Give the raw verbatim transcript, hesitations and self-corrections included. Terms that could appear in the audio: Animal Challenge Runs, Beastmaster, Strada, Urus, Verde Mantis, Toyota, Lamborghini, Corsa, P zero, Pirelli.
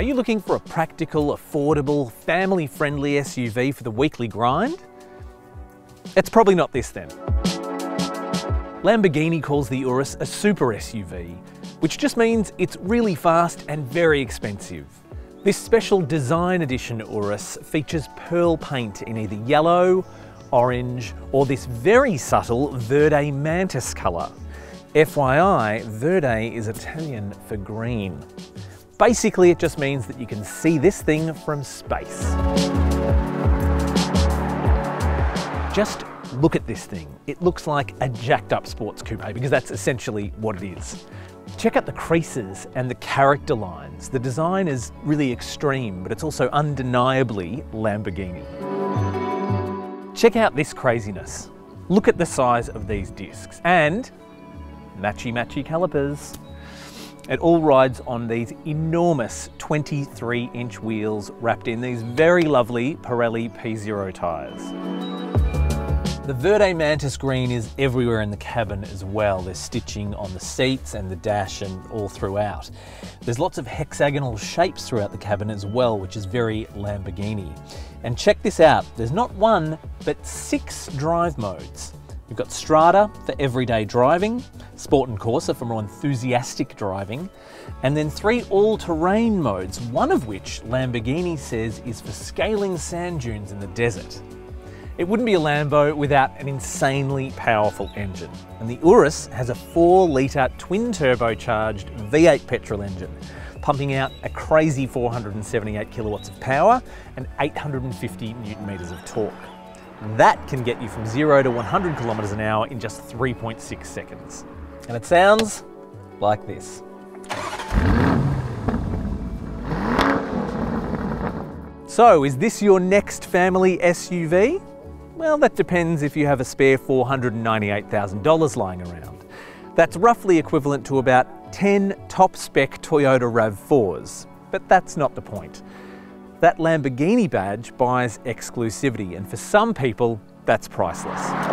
Are you looking for a practical, affordable, family-friendly S U V for the weekly grind? It's probably not this then. Lamborghini calls the Urus a super S U V, which just means it's really fast and very expensive. This special design edition Urus features pearl paint in either yellow, orange, or this very subtle Verde Mantis colour. F Y I, Verde is Italian for green. Basically, it just means that you can see this thing from space. Just look at this thing. It looks like a jacked up sports coupe because that's essentially what it is. Check out the creases and the character lines. The design is really extreme, but it's also undeniably Lamborghini. Check out this craziness. Look at the size of these discs and matchy-matchy calipers. It all rides on these enormous twenty-three inch wheels wrapped in these very lovely Pirelli P zero tyres. The Verde Mantis green is everywhere in the cabin as well. There's stitching on the seats and the dash and all throughout. There's lots of hexagonal shapes throughout the cabin as well, which is very Lamborghini. And check this out, there's not one, but six drive modes. You've got Strada for everyday driving, Sport and Corsa for more enthusiastic driving, and then three all-terrain modes, one of which Lamborghini says is for scaling sand dunes in the desert. It wouldn't be a Lambo without an insanely powerful engine. And the Urus has a four litre twin-turbocharged V eight petrol engine, pumping out a crazy four hundred seventy-eight kilowatts of power and eight hundred fifty newton metres of torque. That can get you from zero to one hundred kilometres an hour in just three point six seconds. And it sounds like this. So, is this your next family S U V? Well, that depends if you have a spare four hundred ninety-eight thousand dollars lying around. That's roughly equivalent to about ten top-spec Toyota RAV fours, but that's not the point. That Lamborghini badge buys exclusivity, and for some people, that's priceless.